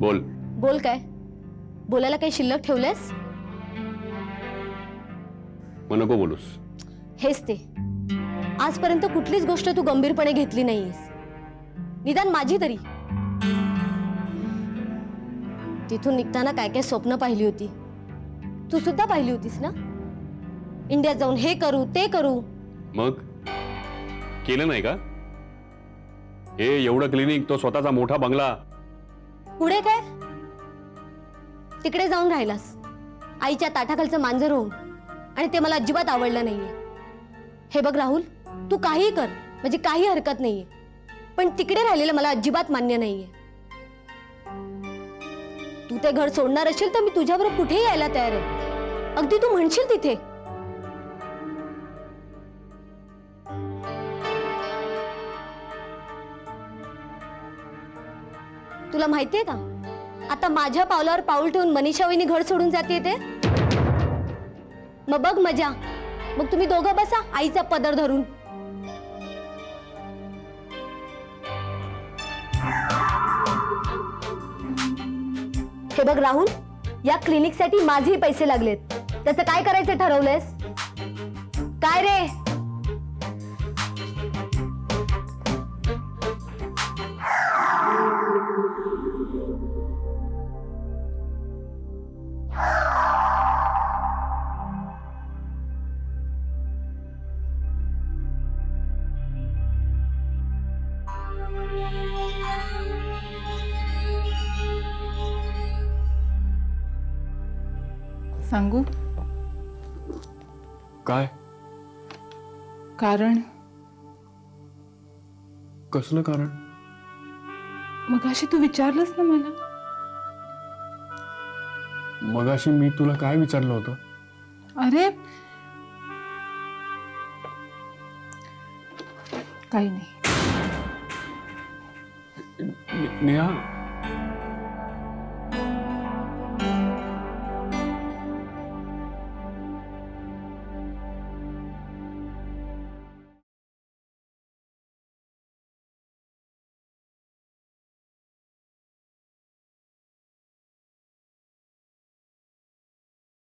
बोल बोल काय बोलायला काही शिल्लक ठेवलेस? मला नको बोलूस। हेच ते, आजपर्यंत कुठलीच गोष्ट तू गंभीरपणे घेतली नाहीस, निदान माझी तरी। तिथून निघताना काय काय स्वप्न पाहिली होती, तू सुद्धा पाहिली होतीस ना? इंडियात जाऊन हे करू ते करू। मग केलं नाही का? हे एवढं क्लिनिक, तो स्वतःचा मोठा बंगला, पुढे काय? तिकडे जाऊन राहिलास आईच्या ताटाखालचं मांजर होऊन, आणि ते मला अजिबात आवडलं नाहीये। हे बघ राहुल, तू काही कर म्हणजे काही हरकत नाहीये, पण तिकडे राहिलेलं मला अजिबात मान्य नाहीये। तू ते घर सोडणार असेल तर मी तुझ्याबरोबर कुठेही यायला तयार आहे, अगदी तू म्हणशील तिथे। तुला माहिती आहे का, आता माझ्या पावलावर पाऊल ठेवून मनीषा वहिनी घर सोडून जाते ते। मग बघ मजा, मग तुम्ही दोघं बसा आईचा पदर धरून। हे बघ राहुल, या क्लिनिकसाठी माझेही पैसे लागलेत, त्याचं काय करायचं ठरवलंयस काय रे? सांगू काय कारण? कसलं कारण? मगाशी तू विचारलंस ना मला। मगाशी मी तुला काय विचारलं होतं? अरे काही नाही नेहा।